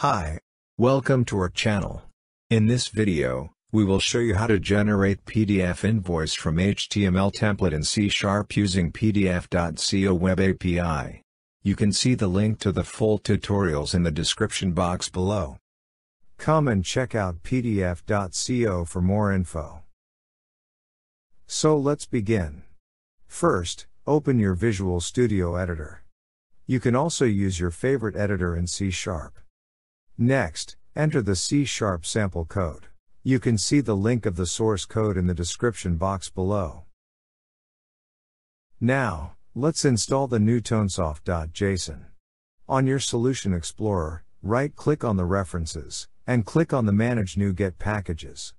Hi, welcome to our channel. In this video, we will show you how to generate PDF invoice from HTML template in C# using PDF.co web API. You can see the link to the full tutorials in the description box below. Come and check out PDF.co for more info. So let's begin. First, open your Visual Studio editor. You can also use your favorite editor in C#. Next, enter the C# sample code. You can see the link of the source code in the description box below. Now, let's install the Newtonsoft.Json. On your Solution Explorer, right-click on the references, and click on the Manage NuGet Packages.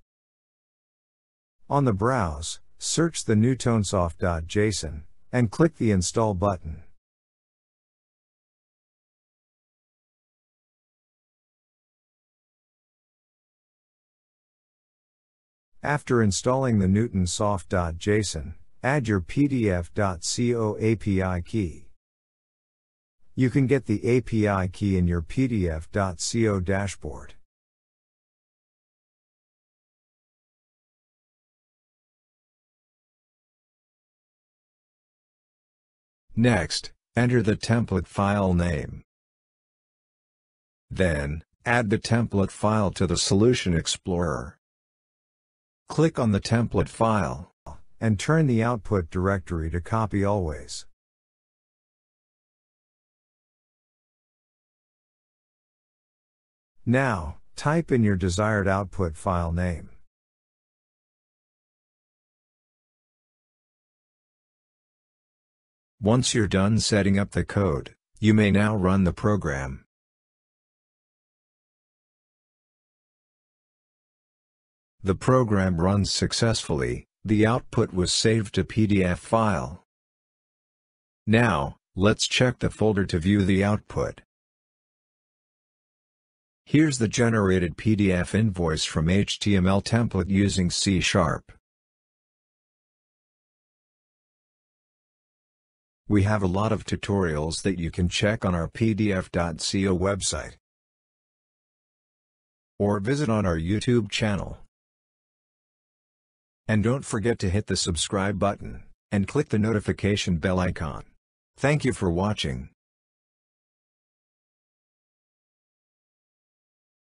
On the browse, search the Newtonsoft.Json, and click the Install button. After installing the Newtonsoft.Json, add your PDF.co API key. You can get the API key in your PDF.co dashboard. Next, enter the template file name. Then, add the template file to the Solution Explorer. Click on the template file, and turn the output directory to copy always. Now, type in your desired output file name. Once you're done setting up the code, you may now run the program. The program runs successfully, the output was saved to PDF file. Now, let's check the folder to view the output. Here's the generated PDF invoice from HTML template using C#. We have a lot of tutorials that you can check on our PDF.co website, or visit on our YouTube channel. And don't forget to hit the subscribe button, and click the notification bell icon. Thank you for watching.